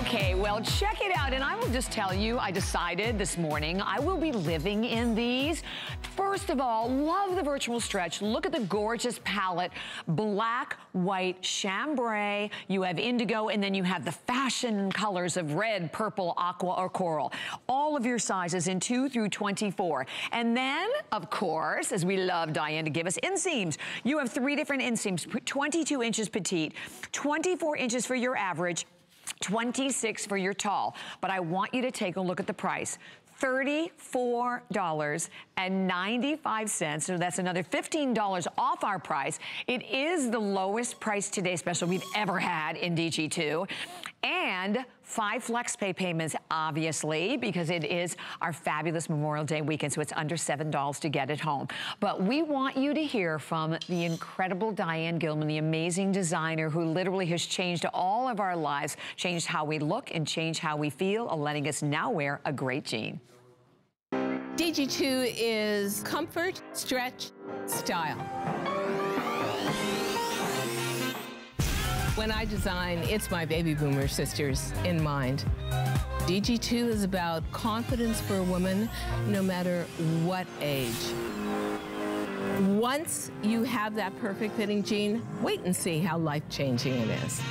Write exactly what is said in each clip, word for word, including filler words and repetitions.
Okay, well, check it out. And I will just tell you, I decided this morning I will be living in these. First of all, love the Virtual Stretch. Look at the gorgeous palette. Black, white, chambray. You have indigo, and then you have the fashion colors of red, purple, aqua, or coral. All of your sizes in two through twenty-four. And then, of course, as we love Diane to give us, inseams. You have three different inseams. twenty-two inches petite, twenty-four inches for your average, twenty-six for your tall. But I want you to take a look at the price. thirty-four ninety-five, so that's another fifteen dollars off our price. It is the lowest price today special we've ever had in D G two. And five flex pay payments, obviously, because it is our fabulous Memorial Day weekend, so it's under seven dollars to get it home. But we want you to hear from the incredible Diane Gilman, the amazing designer who literally has changed all of our lives, changed how we look and changed how we feel, letting us now wear a great jean. D G two is comfort, stretch, style. When I design, it's my baby boomer sisters in mind. D G two is about confidence for a woman, no matter what age. Once you have that perfect fitting jean, wait and see how life-changing it is.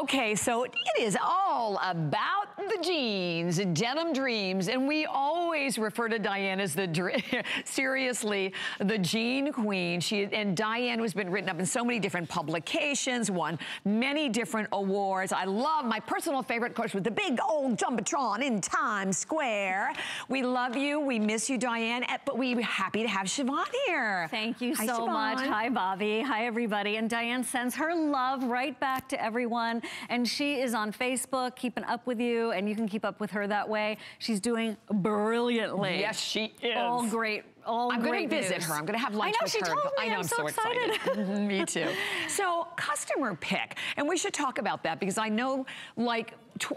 Okay, so it is all about the jeans, denim dreams, and we always refer to Diane as the, seriously, the jean queen. She, and Diane has been written up in so many different publications, won many different awards. I love my personal favorite, of course, with the big old Jumbotron in Times Square. We love you, we miss you, Diane, but we're happy to have Siobhan here. Thank you Hi, so Siobhan. much. Hi, Bobby. Hi, everybody. And Diane sends her love right back to everyone. And she is on Facebook, keeping up with you, and you can keep up with her that way. She's doing brilliantly. Yes, she is. All great. All I'm going to visit her. I'm going to have lunch with her. I know, she told me. I know, I'm so excited. excited. Me too. So, customer pick. And we should talk about that because I know, like,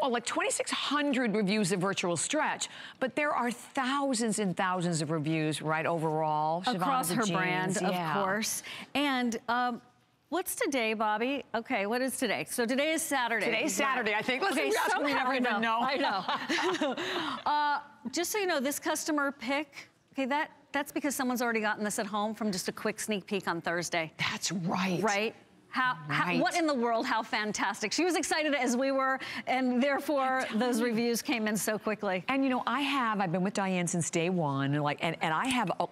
like twenty-six hundred reviews of Virtual Stretch, but there are thousands and thousands of reviews, right, overall. Across her brand, of course. And, um... what's today, Bobby? Okay, what is today? So today is Saturday. Today's Saturday, I think. Let's okay, somehow, we never even know. I know. uh, just so you know, this customer pick, okay, that that's because someone's already gotten this at home from just a quick sneak peek on Thursday. That's right. Right? How, right. how, what in the world, how fantastic. She was excited as we were, and therefore those reviews came in so quickly. And you know, I have, I've been with Diane since day one, and, like, and, and I have a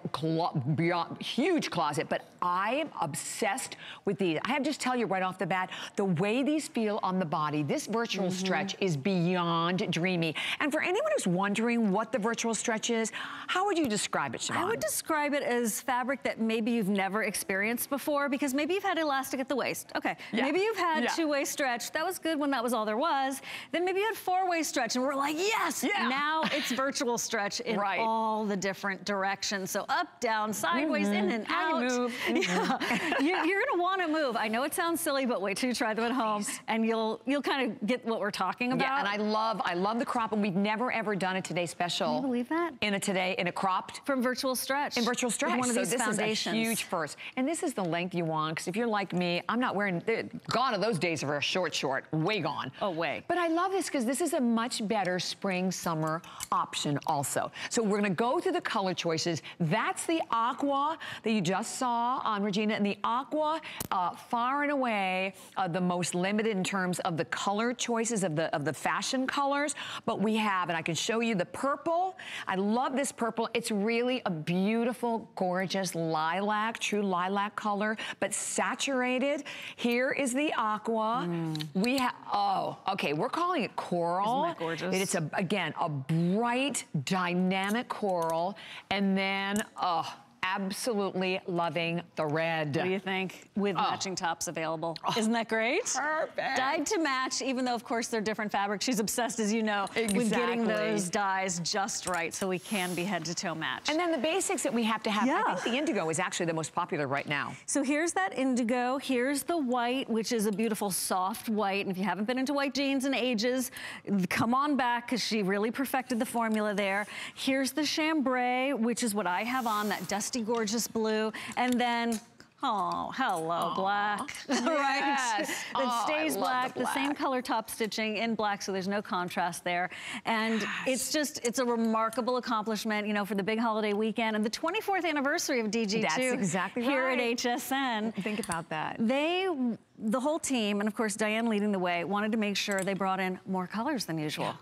beyond, huge closet, but I am obsessed with these. I have to just tell you right off the bat, the way these feel on the body, this Virtual mm-hmm. Stretch is beyond dreamy. And for anyone who's wondering what the Virtual Stretch is, how would you describe it, Siobhan? I would describe it as fabric that maybe you've never experienced before, because maybe you've had elastic at the waist. Okay, yeah. Maybe you've had yeah. two-way stretch. That was good when that was all there was. Then maybe you had four-way stretch, and we're like, yes! Yeah. Now it's Virtual Stretch in right. all the different directions. So up, down, sideways, mm-hmm. in and out. I move. Mm-hmm. Yeah. You're gonna wanna move. I know it sounds silly, but wait till you try them at home, and you'll you'll kind of get what we're talking about. Yeah, and I love I love the crop, and we've never ever done a today special. Can you believe that? In a today, in a cropped. From Virtual Stretch. In Virtual Stretch. In one of so these this foundations. Is a huge first. And this is the length you want, because if you're like me, I'm I'm not wearing, gone are those days of a short short, way gone. Oh, way. But I love this because this is a much better spring, summer option also. So we're gonna go through the color choices. That's the aqua that you just saw on Regina, and the aqua, uh, far and away, uh, the most limited in terms of the color choices of the, of the fashion colors, but we have, and I can show you the purple. I love this purple. It's really a beautiful, gorgeous lilac, true lilac color, but saturated. Here is the aqua. Mm. We have, oh, okay, we're calling it coral. Isn't that gorgeous? It's, a, again, a bright, dynamic coral. And then, oh, absolutely loving the red. What do you think? With oh. matching tops available. Oh. Isn't that great? Perfect. Dyed to match, even though, of course, they're different fabrics. She's obsessed, as you know, exactly. with getting those dyes just right so we can be head-to-toe match. And then the basics that we have to have. Yeah. I think the indigo is actually the most popular right now. So here's that indigo. Here's the white, which is a beautiful soft white. And if you haven't been into white jeans in ages, come on back, because she really perfected the formula there. Here's the chambray, which is what I have on, that dusty, gorgeous blue, and then Oh, hello, aww, black. Yes. Right? It oh, stays black, the black, the same color top stitching in black, so there's no contrast there. And yes, it's just, it's a remarkable accomplishment, you know, for the big holiday weekend and the twenty-fourth anniversary of D G two. That's exactly here right. At H S N. Think about that. They, the whole team, and of course Diane leading the way, wanted to make sure they brought in more colors than usual. Yeah.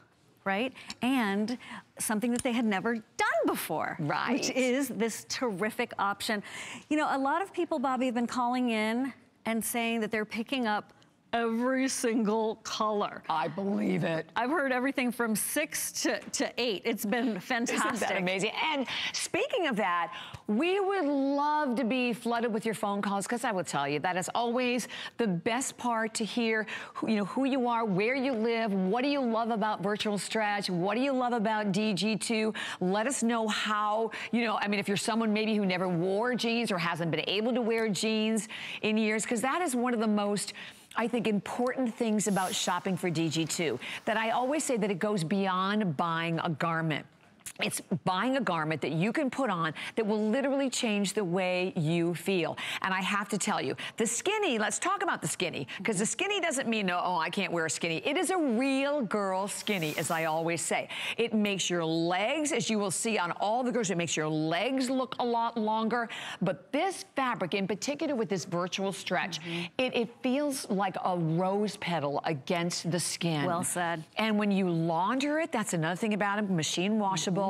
Right? And something that they had never done before. Right. Which is this terrific option. You know, a lot of people, Bobby, have been calling in and saying that they're picking up every single color. I believe it. I've heard everything from six to, to eight. It's been fantastic. Isn't that amazing? And speaking of that, we would love to be flooded with your phone calls, because I will tell you, that is always the best part, to hear who, you know, who you are, where you live, what do you love about Virtual Stretch, what do you love about D G two? Let us know how, you know, I mean, if you're someone maybe who never wore jeans or hasn't been able to wear jeans in years, because that is one of the most, I think, important things about shopping for D G two, that I always say that it goes beyond buying a garment. It's buying a garment that you can put on that will literally change the way you feel. And I have to tell you, the skinny, let's talk about the skinny, because the skinny doesn't mean, oh, I can't wear a skinny. It is a real girl skinny, as I always say. It makes your legs, as you will see on all the girls, it makes your legs look a lot longer. But this fabric, in particular with this Virtual Stretch, mm-hmm. it, it feels like a rose petal against the skin. Well said. And when you launder it, that's another thing about it, machine washable. Mm-hmm.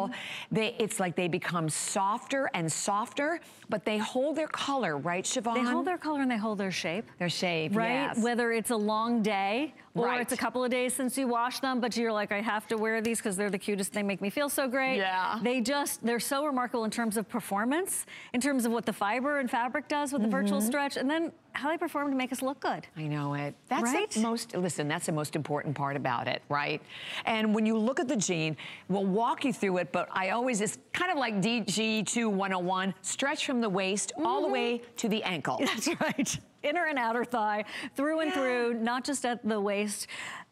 They, it's like they become softer and softer, but they hold their color, right, Siobhan? They hold their color and they hold their shape. Their shape, right? Yes. Whether it's a long day or right. it's a couple of days since you washed them, but you're like, I have to wear these because they're the cutest. They make me feel so great. Yeah. They just, they're so remarkable in terms of performance, in terms of what the fiber and fabric does with mm-hmm. the Virtual Stretch, and then how they perform to make us look good. I know it. That's right? the most, listen, that's the most important part about it, right? And when you look at the jean, we'll walk you through it, but I always, it's kind of like D G two one oh one, stretch from the waist mm-hmm. all the way to the ankle. That's right. Inner and outer thigh, through and yeah. through, not just at the waist.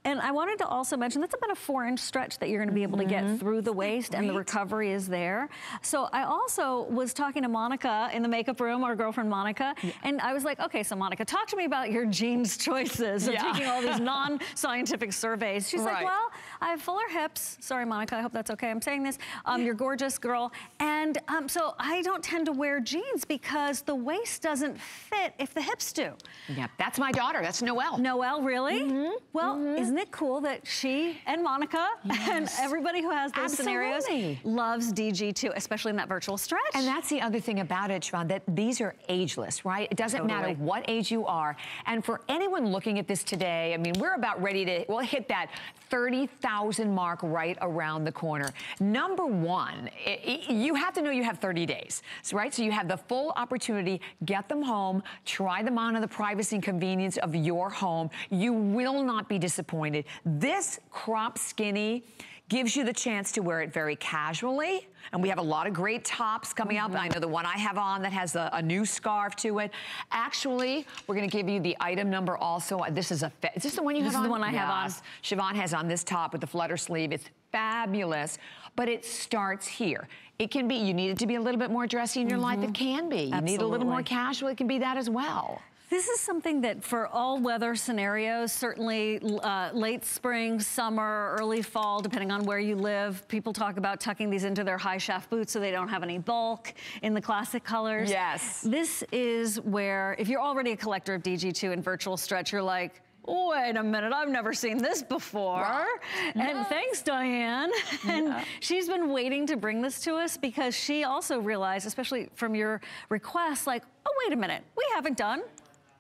And I wanted to also mention, that's about a four inch stretch that you're gonna be able mm-hmm. to get through the waist, and the recovery is there. So I also was talking to Monica in the makeup room, our girlfriend Monica, yeah. and I was like, okay, so Monica, talk to me about your jeans choices of yeah. taking all these non-scientific surveys. She's right. like, well, I have fuller hips. Sorry, Monica, I hope that's okay, I'm saying this. Um, you're gorgeous, girl. And um, so I don't tend to wear jeans because the waist doesn't fit if the hips do. Yeah, that's my daughter, that's Noelle. Noelle, really? Mm-hmm. Well, mm-hmm. isn't Isn't it cool that she and Monica yes. and everybody who has those Absolutely. Scenarios loves D G two, especially in that Virtual Stretch? And that's the other thing about it, Siobhan, that these are ageless, right? It doesn't totally. Matter what age you are. And for anyone looking at this today, I mean, we're about ready to, we'll hit that thirty thousand mark right around the corner. Number one, it, it, you have to know you have thirty days, right? So you have the full opportunity, get them home, try them on in the privacy and convenience of your home. You will not be disappointed. This crop skinny gives you the chance to wear it very casually. And we have a lot of great tops coming mm-hmm. up. I know the one I have on that has a, a new scarf to it. Actually, we're gonna give you the item number also. This is a, is this the one you this have on? This is the one I yes. have on. Siobhan has on this top with the flutter sleeve. It's fabulous, but it starts here. It can be, you need it to be a little bit more dressy in your mm-hmm. life. It can be. You Absolutely. Need a little more casual. It can be that as well. This is something that for all weather scenarios, certainly uh, late spring, summer, early fall, depending on where you live, people talk about tucking these into their high shaft boots so they don't have any bulk in the classic colors. Yes. This is where, if you're already a collector of D G two and Virtual Stretch, you're like, wait a minute, I've never seen this before. Wow. And yes. thanks, Diane. Yeah. And she's been waiting to bring this to us because she also realized, especially from your request, like, oh, wait a minute, we haven't done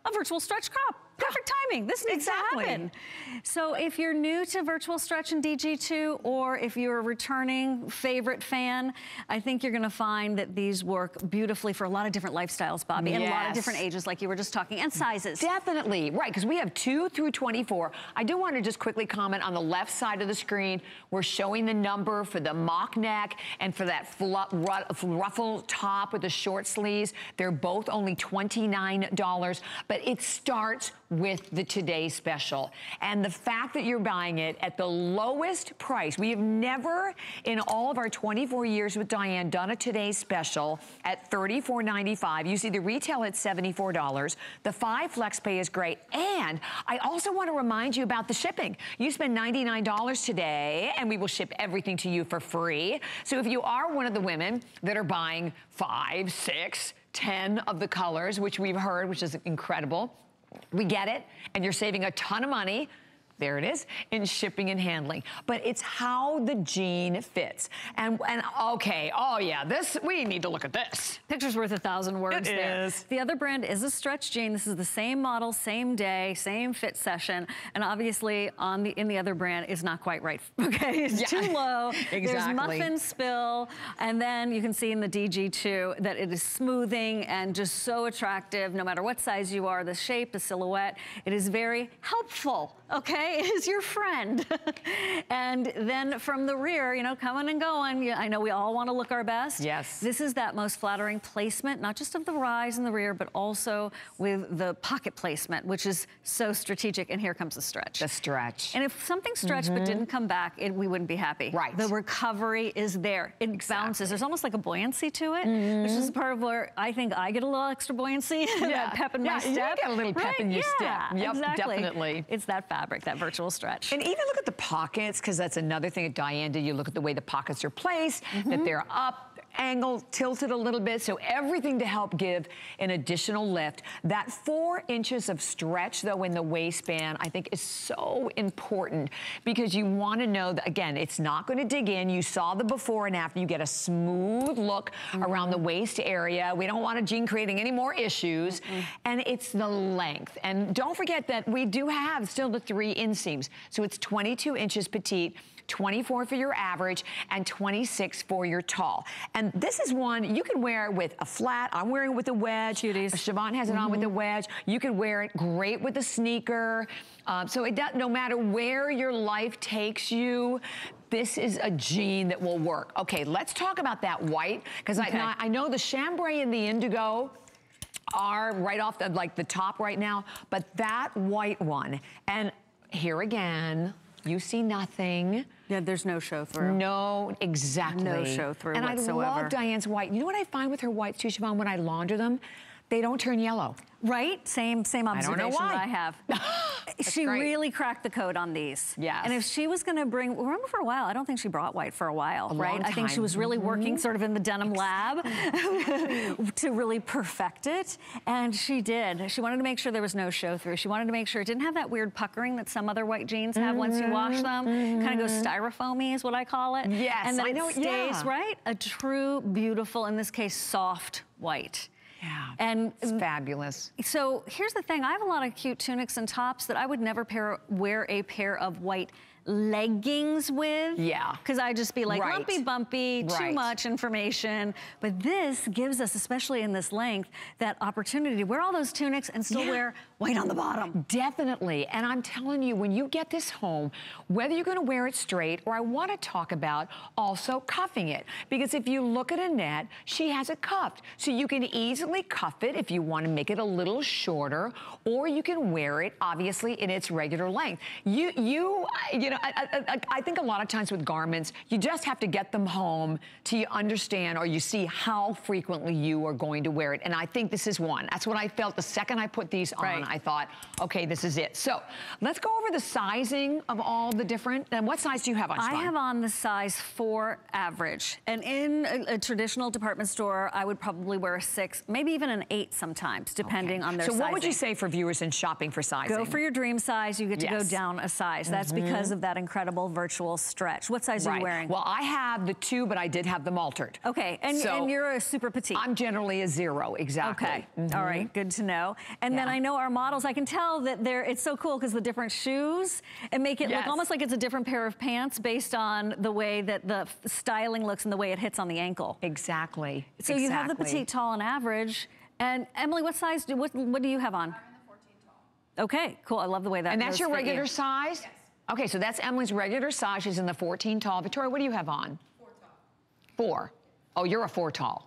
a Virtual Stretch crop. Perfect timing. This needs exactly. to happen. So if you're new to Virtual Stretch and D G two, or if you're a returning favorite fan, I think you're gonna find that these work beautifully for a lot of different lifestyles, Bobby, yes. and a lot of different ages, like you were just talking, and sizes. Definitely, right, because we have two through twenty-four. I do want to just quickly comment on the left side of the screen. We're showing the number for the mock neck and for that ruffle top with the short sleeves. They're both only twenty-nine dollars, but it starts with the Today Special. And the fact that you're buying it at the lowest price, we have never in all of our twenty-four years with Diane done a Today Special at thirty-four ninety-five. You see the retail at seventy-four dollars. The five flex pay is great. And I also want to remind you about the shipping. You spend ninety-nine dollars today and we will ship everything to you for free. So if you are one of the women that are buying five, six, ten of the colors, which we've heard, which is incredible, we get it, and you're saving a ton of money. There it is, in shipping and handling. But it's how the jean fits. And, and okay, oh yeah, this, we need to look at this. Picture's worth a thousand words it there. It is. The other brand is a stretch jean. This is the same model, same day, same fit session. And obviously, on the in the other brand, it's not quite right. Okay, it's yeah. too low. Exactly. There's muffin spill. And then you can see in the D G two that it is smoothing and just so attractive, no matter what size you are, the shape, the silhouette. It is very helpful, okay? Is your friend. And then from the rear, you know, coming and going, I know we all want to look our best. Yes. This is that most flattering placement, not just of the rise in the rear, but also with the pocket placement, which is so strategic. And here comes the stretch. The stretch. And if something stretched mm-hmm. but didn't come back, it, we wouldn't be happy. Right. The recovery is there. It exactly. bounces. There's almost like a buoyancy to it, mm-hmm. which is part of where I think I get a little extra buoyancy. Yeah. That pep in yeah, my step. You get a little pep right? in your yeah, step. Yep, exactly. Definitely. It's that fabric, that virtual stretch. And even look at the pockets, because that's another thing that Diane did. You look at the way the pockets are placed, mm-hmm. that they're up, angled, tilted a little bit, so everything to help give an additional lift. That four inches of stretch, though, in the waistband, I think is so important, because you want to know that, again, it's not going to dig in. You saw the before and after. You get a smooth look mm-hmm. around the waist area. We don't want a jean creating any more issues. Mm-hmm. And it's the length. And don't forget that we do have still the three inseams. So it's twenty-two inches petite, twenty-four for your average, and twenty-six for your tall. And this is one you can wear with a flat. I'm wearing it with a wedge. Cuties. Siobhan has it mm-hmm. on with a wedge. You can wear it great with a sneaker. Um, so it does, no matter where your life takes you, this is a jean that will work. Okay, let's talk about that white, because okay. I, I know the chambray and the indigo are right off the, like the top right now, but that white one, and here again, you see nothing. Yeah, there's no show through. No, exactly. No show through and whatsoever. And I love Diane's white. You know what I find with her whites too, Siobhan, when I launder them? They don't turn yellow. Right? Same same observation I don't know why. that I have. She great. really cracked the code on these. Yes. And if she was going to bring, remember for a while, I don't think she brought white for a while, a right? I think she was really working sort of in the denim exactly. lab to really perfect it. And she did. She wanted to make sure there was no show through. She wanted to make sure it didn't have that weird puckering that some other white jeans have mm-hmm. once you wash them. Mm-hmm. Kind of goes styrofoamy is what I call it. Yes. And then I know it stays, yeah. right? A true, beautiful, in this case, soft white. Yeah, and it's fabulous. So here's the thing. I have a lot of cute tunics and tops that I would never pair, wear a pair of white leggings with. Yeah. Because I'd just be like, right. lumpy, bumpy, right. too much information. But this gives us, especially in this length, that opportunity to wear all those tunics and still yeah. wear white on the bottom. Definitely. And I'm telling you, when you get this home, whether you're going to wear it straight, or I want to talk about also cuffing it. Because if you look at Annette, she has it cuffed. So you can easily cuff it if you want to make it a little shorter, or you can wear it, obviously, in its regular length. You, you, you know, I, I, I think a lot of times with garments, you just have to get them home till you understand or you see how frequently you are going to wear it. And I think this is one. That's what I felt the second I put these on. Right. I thought, okay, this is it. So let's go over the sizing of all the different, and what size do you have on? Siobhan? I have on the size four average. And in a, a traditional department store, I would probably wear a six, maybe even an eight sometimes, depending okay. on their size. So what sizing. would you say for viewers in shopping for sizing? Go for your dream size. You get to yes. go down a size. That's mm-hmm. because of that incredible virtual stretch. What size right. are you wearing? Well, I have the two, but I did have them altered. Okay, and, so and you're a super petite. I'm generally a zero, exactly. Okay, mm-hmm. all right, good to know. And yeah. then I know our models, I can tell that they're, it's so cool because the different shoes and make it yes. look almost like it's a different pair of pants based on the way that the styling looks and the way it hits on the ankle. Exactly. So exactly. you have the petite, tall, and average. And Emily, what size, do, what, what do you have on? I'm the fourteen tall. Okay, cool, I love the way that And that's your regular you. size? Yes. Okay, so that's Emily's regular size. She's in the fourteen tall. Victoria, what do you have on? Four tall. Four. Oh, you're a four tall.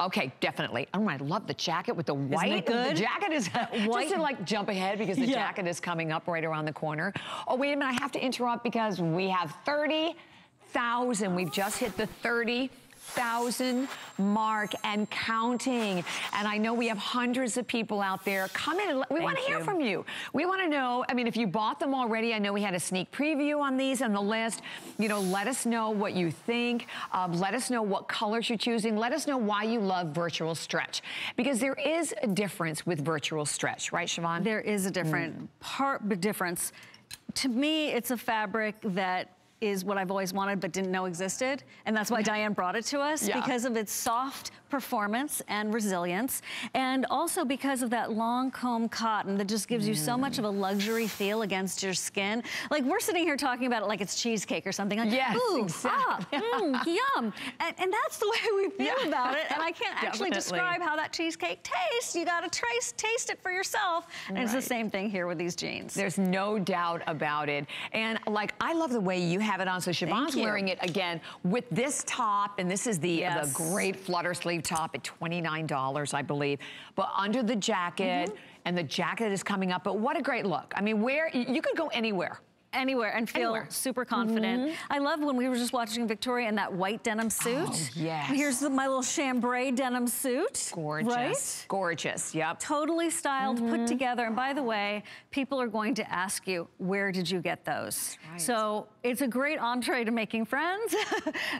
Okay, definitely. Oh, I love the jacket with the white. Isn't it good? The jacket is white. Just to like jump ahead because the yeah. jacket is coming up right around the corner. Oh, wait a minute, I have to interrupt because we have thirty thousand. We've just hit the thirty thousand mark and counting. And I know we have hundreds of people out there. Come in and we want to hear from you. We want to know, I mean, if you bought them already, I know we had a sneak preview on these on the list. You know, let us know what you think. Um, let us know what colors you're choosing. Let us know why you love Virtual Stretch. Because there is a difference with Virtual Stretch, right, Siobhan? There is a different mm. part difference. To me, it's a fabric that is what I've always wanted but didn't know existed. And that's why Diane brought it to us yeah. because of its soft performance and resilience. And also because of that long comb cotton that just gives mm. you so much of a luxury feel against your skin. Like we're sitting here talking about it like it's cheesecake or something. Like, yes, ooh, exactly. ah, mm, yum. And, and that's the way we feel yeah. about it. And I can't actually describe how that cheesecake tastes. You gotta trace, taste it for yourself. And right. it's the same thing here with these jeans. There's no doubt about it. And like, I love the way you have it on. So Siobhan's wearing it again with this top, and this is the, yes. the great flutter sleeve top at twenty-nine dollars, I believe, but under the jacket, mm-hmm. and the jacket is coming up, but what a great look. I mean, where you could go anywhere. Anywhere and feel anywhere. super confident. Mm-hmm. I love when we were just watching Victoria in that white denim suit. Oh, yes. Here's the, my little chambray denim suit. Gorgeous. Right? Gorgeous, yep. Totally styled, mm-hmm. put together. And by the way, people are going to ask you, where did you get those? Right. So it's a great entree to making friends,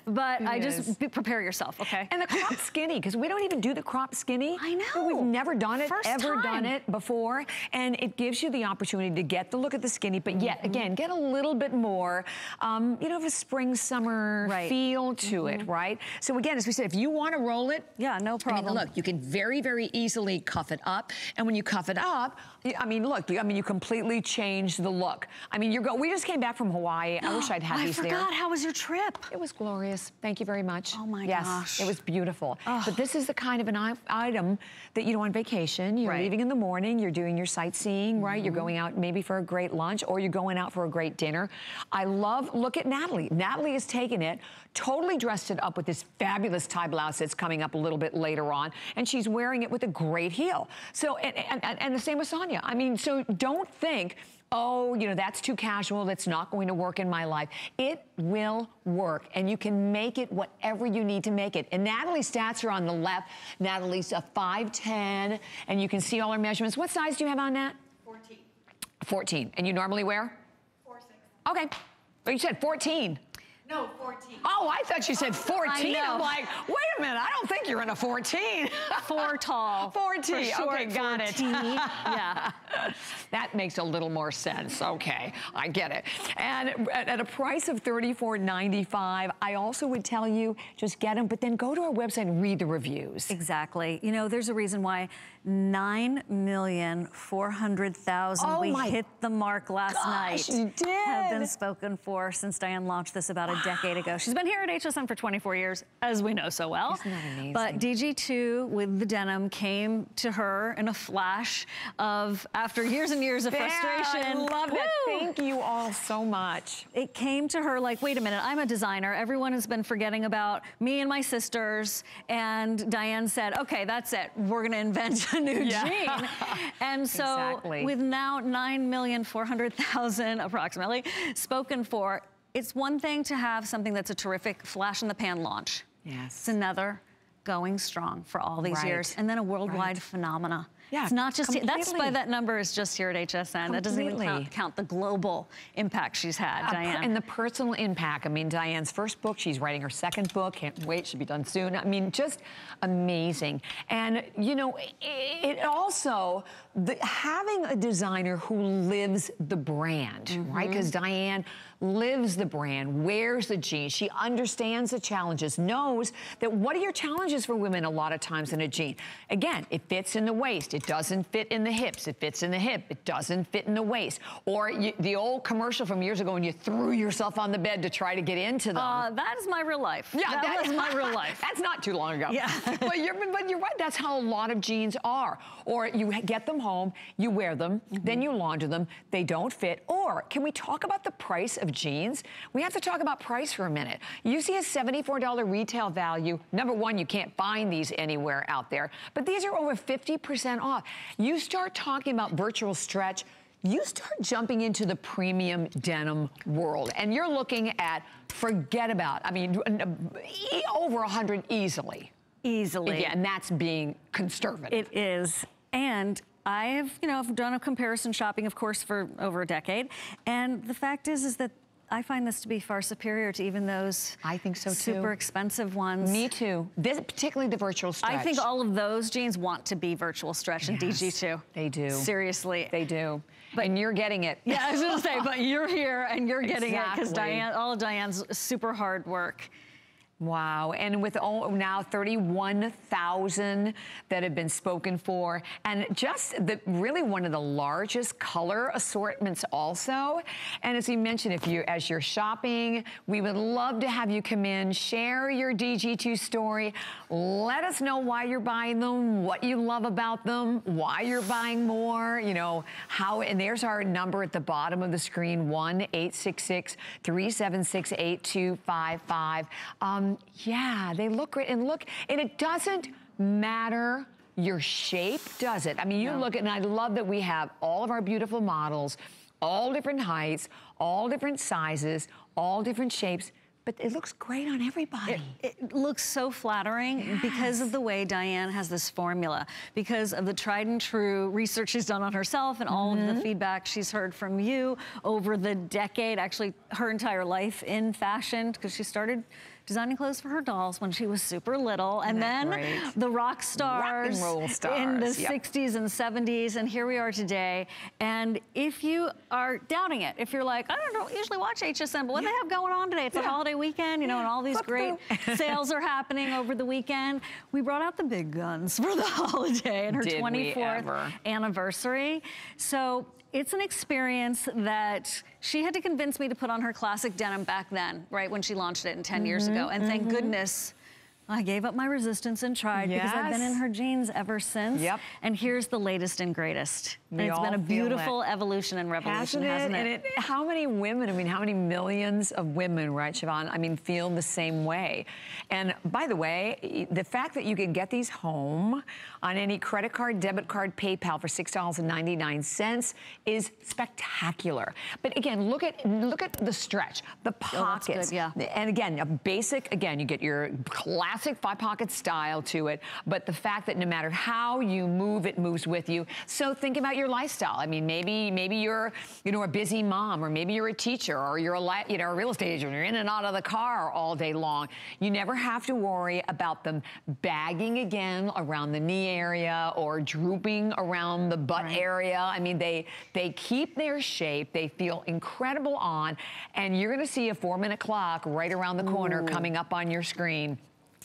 but it I is. just be, prepare yourself, okay? And the crop skinny, because we don't even do the crop skinny. I know. So we've never done it, First ever time. done it before. And it gives you the opportunity to get the look at the skinny, but yet again, get a little bit more, um, you know, of a spring, summer right. feel to mm-hmm. it, right? So again, as we said, if you want to roll it, yeah, no problem. I mean, look, you can very, very easily cuff it up, and when you cuff it up, I mean, look, I mean, you completely change the look. I mean, you're go. We just came back from Hawaii. I wish I'd had oh, these there. I forgot. There. How was your trip? It was glorious. Thank you very much. Oh my yes, gosh, it was beautiful. Oh. But this is the kind of an item that you know on vacation. You're right. leaving in the morning. You're doing your sightseeing, mm-hmm. right? You're going out maybe for a great lunch, or you're going out for a great dinner. I love, look at Natalie. Natalie has taken it, totally dressed it up with this fabulous tie blouse that's coming up a little bit later on, and she's wearing it with a great heel. So, and, and, and the same with Sonia. I mean, so don't think, oh, you know, that's too casual, that's not going to work in my life. It will work, and you can make it whatever you need to make it. And Natalie's stats are on the left. Natalie's a five ten, and you can see all her measurements. What size do you have on that? fourteen. fourteen, and you normally wear? Okay, but you said fourteen. No, fourteen. Oh, I thought you said fourteen. I'm like, wait a minute, I don't think you're in a fourteen. Four tall. fourteen, short, okay, got fourteen. It. Yeah. That makes a little more sense, okay, I get it. And at a price of thirty-four ninety-five, I also would tell you, just get them, but then go to our website and read the reviews. Exactly, you know, there's a reason why nine million four hundred thousand, oh we hit the mark last gosh, night, you did. have been spoken for since Diane launched this about a decade ago. She's been here at H S N for twenty-four years, as we know so well. Isn't that amazing? But D G two with the denim came to her in a flash of, after years and years of yeah, frustration. I love Woo! it. Thank you all so much. It came to her like, wait a minute, I'm a designer. Everyone has been forgetting about me and my sisters. And Diane said, okay, that's it. We're gonna invent a new yeah. jean. And so exactly. with now nine million four hundred thousand approximately spoken for, it's one thing to have something that's a terrific flash in the pan launch. Yes. It's another going strong for all these right. years. And then a worldwide right. phenomena. Yeah, it's not just, here, that's why that number is just here at H S N. Completely. That doesn't even count, count the global impact she's had, uh, Diane. And the personal impact. I mean, Diane's first book, she's writing her second book, can't wait, should be done soon. I mean, just amazing. And, you know, it, it also, the, having a designer who lives the brand, mm-hmm. right? Because Diane lives the brand, wears the jeans, she understands the challenges, knows that what are your challenges for women a lot of times in a jean? Again, it fits in the waist. It doesn't fit in the hips. It fits in the hip. It doesn't fit in the waist. Or you, the old commercial from years ago when you threw yourself on the bed to try to get into them. Uh, that is my real life. Yeah, that, that is my real life. That's not too long ago. Yeah. But, you're, but you're right. That's how a lot of jeans are. Or you get them home, you wear them, mm-hmm. then you launder them. They don't fit. Or can we talk about the price of jeans? We have to talk about price for a minute. You see a seventy-four dollar retail value. Number one, you can't can't find these anywhere out there, but these are over fifty percent off. You start talking about virtual stretch, you start jumping into the premium denim world, and you're looking at, forget about, I mean, over one hundred easily. Easily. Yeah, and that's being conservative. It is. And I've, you know, I've done a comparison shopping, of course, for over a decade. And the fact is, is that I find this to be far superior to even those I think so too. super expensive ones. Me too. This, particularly the virtual stretch. I think all of those jeans want to be virtual stretch and yes, D G two. They do. Seriously. They do. But, and you're getting it. Yeah, I was going to say, but you're here and you're getting exactly. it because Diane, all of Diane's super hard work. Wow, and with all, now thirty-one thousand that have been spoken for, and just the, really one of the largest color assortments also. And as we mentioned, if you, as you're shopping, we would love to have you come in, share your D G two story, let us know why you're buying them, what you love about them, why you're buying more, you know, how, and there's our number at the bottom of the screen, one eight six six, three seven six, eight two five five. Um, Yeah, they look great. And look, and it doesn't matter your shape, does it? I mean, you no. look at, and I love that we have all of our beautiful models, all different heights, all different sizes, all different shapes, but it looks great on everybody. It, it looks so flattering yes. because of the way Diane has this formula, because of the tried and true research she's done on herself and all mm-hmm. of the feedback she's heard from you over the decade, actually her entire life in fashion, because she started designing clothes for her dolls when she was super little. And then great? the rock stars, rock and roll stars in the yep. sixties and seventies. And here we are today. And if you are doubting it, if you're like, I don't know, usually watch H S N, but what yeah. do they have going on today? It's yeah. a holiday weekend, you know, yeah. and all these Flip great sales are happening over the weekend. We brought out the big guns for the holiday and her Did twenty-fourth anniversary. So it's an experience that she had to convince me to put on her classic denim back then, right, when she launched it in ten mm-hmm, years ago. And thank mm-hmm. goodness I gave up my resistance and tried yes. because I've been in her jeans ever since. Yep. And here's the latest and greatest. And it's been a beautiful it. evolution and revolution, hasn't it? Hasn't it? And it? How many women, I mean, how many millions of women, right, Siobhan, I mean, feel the same way. And by the way, the fact that you can get these home on any credit card, debit card, PayPal for six ninety-nine is spectacular. But again, look at look at the stretch, the pockets. Oh, that's good, yeah. And again, a basic, again, you get your classic five pocket style to it, but the fact that no matter how you move, it moves with you. So think about your lifestyle. I mean, maybe maybe you're you know a busy mom, or maybe you're a teacher, or you're a you know a real estate agent. You're in and out of the car all day long. You never have to worry about them bagging again around the knee area or drooping around the butt right. area. I mean, they they keep their shape. They feel incredible on, and you're going to see a four minute clock right around the corner Ooh. coming up on your screen.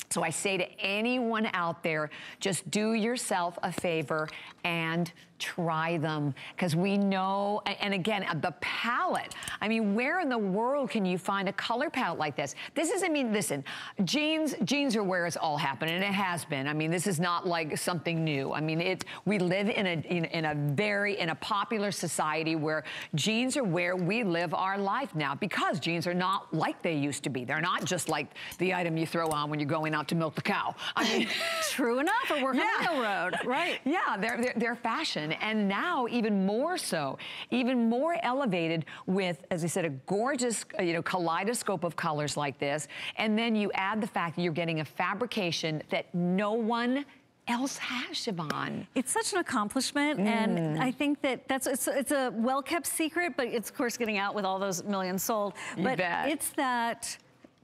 So I say to anyone out there, just do yourself a favor and try them, because we know, and again, the palette. I mean, where in the world can you find a color palette like this? This is, I mean, listen, jeans, jeans are where it's all happened, and it has been. I mean, this is not like something new. I mean, it. We live in a in, in a very in a popular society where jeans are where we live our life now, because jeans are not like they used to be. They're not just like the item you throw on when you're going out to milk the cow. I mean, true enough, or we're yeah. on the road, right? Yeah, they're they're, they're fashion. And now even more so, even more elevated with, as I said, a gorgeous, you know, kaleidoscope of colors like this. And then you add the fact that you're getting a fabrication that no one else has, Siobhan. It's such an accomplishment, mm. and I think that that's it's, it's a well-kept secret, but it's of course getting out with all those millions sold. You but bet. It's that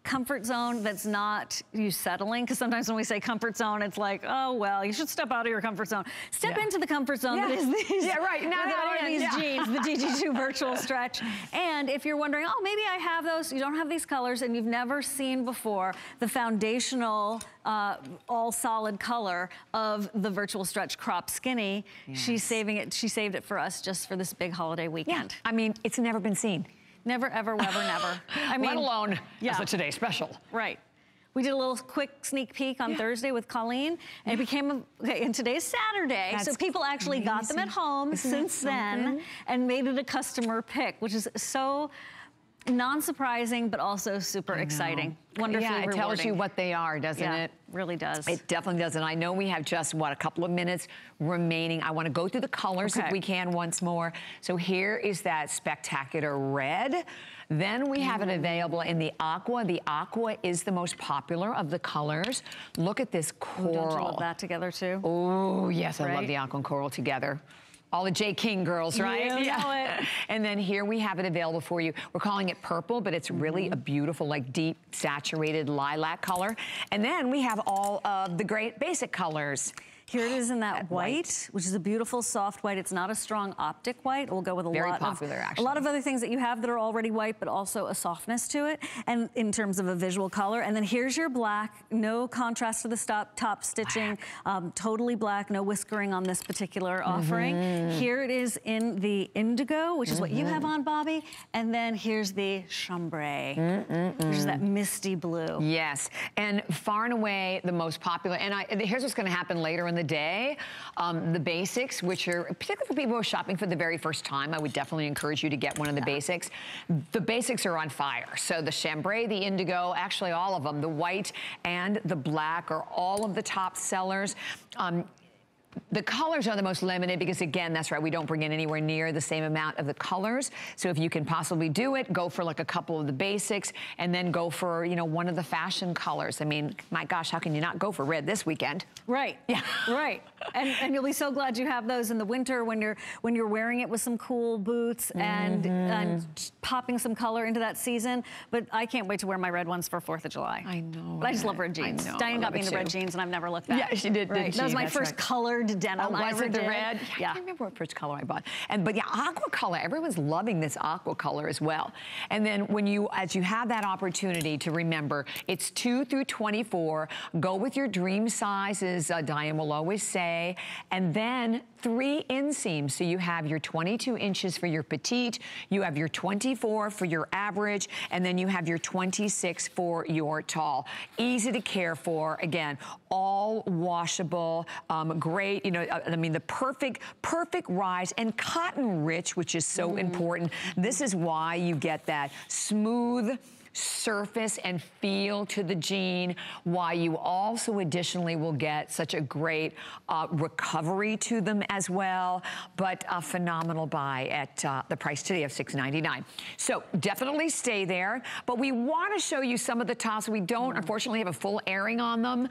comfort zone that's not you settling, because sometimes when we say comfort zone, it's like, oh well, you should step out of your comfort zone. Step yeah. into the comfort zone yeah. that is these, yeah, right. no, that no, are these yeah. jeans, the D G two virtual stretch. And if you're wondering, oh, maybe I have those, you don't have these colors and you've never seen before the foundational uh, all solid color of the virtual stretch crop skinny. Yes. She's saving it. She saved it for us just for this big holiday weekend. Yeah. I mean, it's never been seen. Never, ever, ever, never. I mean, let alone yeah. as a Today Special. Right. We did a little quick sneak peek on yeah. Thursday with Colleen, and it became, a, okay, and today's Saturday, That's so people actually amazing. got them at home Isn't since then and made it a customer pick, which is so non-surprising, but also super exciting. Wonderfully yeah, it rewarding. Tells you what they are, doesn't yeah, it? Really does. It definitely does. And I know we have just, what, a couple of minutes remaining. I want to go through the colors okay. if we can once more. So here is that spectacular red. Then we have it available in the aqua. The aqua is the most popular of the colors. Look at this coral. Ooh, don't you love that together too? Oh, yes, right? I love the aqua and coral together. All the J. King girls, right? You yeah. Know it. And then here we have it available for you. We're calling it purple, but it's really mm-hmm. a beautiful, like deep, saturated lilac color. And then we have all of the great basic colors. Here it is in that, that white, white, which is a beautiful soft white. It's not a strong optic white. It will go with a Very lot popular, of actually. a lot of other things that you have that are already white, but also a softness to it, and in terms of a visual color. And then here's your black, no contrast to the stop, top stitching, um, totally black, no whiskering on this particular offering. Mm-hmm. Here it is in the indigo, which is mm-hmm. what you have on, Bobby. And then here's the chambray, mm-hmm. which is that misty blue. Yes, and far and away the most popular. And I, here's what's going to happen later in the day, um, the basics, which are particularly for people who are shopping for the very first time. I would definitely encourage you to get one of the yeah. basics. The basics are on fire. So the chambray, the indigo, actually all of them, the white and the black are all of the top sellers. Um, The colors are the most limited because, again, that's right, we don't bring in anywhere near the same amount of the colors. So if you can possibly do it, go for like a couple of the basics and then go for, you know, one of the fashion colors. I mean, my gosh, how can you not go for red this weekend? Right. Yeah. Right. And, and you'll be so glad you have those in the winter when you're when you're wearing it with some cool boots and, mm-hmm. and popping some color into that season. But I can't wait to wear my red ones for fourth of July. I know. But I just love red jeans. I know. Diane got me into too. red jeans and I've never looked back. Yeah, she did. Right. did she? That was my that's first right. color. Denim. Oh, was it the red? Yeah. I can't remember what first color I bought. And but yeah, aqua color. Everyone's loving this aqua color as well. And then when you, as you have that opportunity to remember, it's two through twenty-four. Go with your dream sizes, uh, Diane will always say. And then three inseams. So you have your twenty-two inches for your petite, you have your twenty-four for your average, and then you have your twenty-six for your tall. Easy to care for. Again, all washable, um, great. You know, I mean, the perfect, perfect rise and cotton rich, which is so mm. important. This is why you get that smooth surface and feel to the jean, why you also additionally will get such a great uh, recovery to them as well, but a phenomenal buy at uh, the price today of six ninety-nine. So definitely stay there, but we want to show you some of the tops. We don't, mm. unfortunately, have a full airing on them.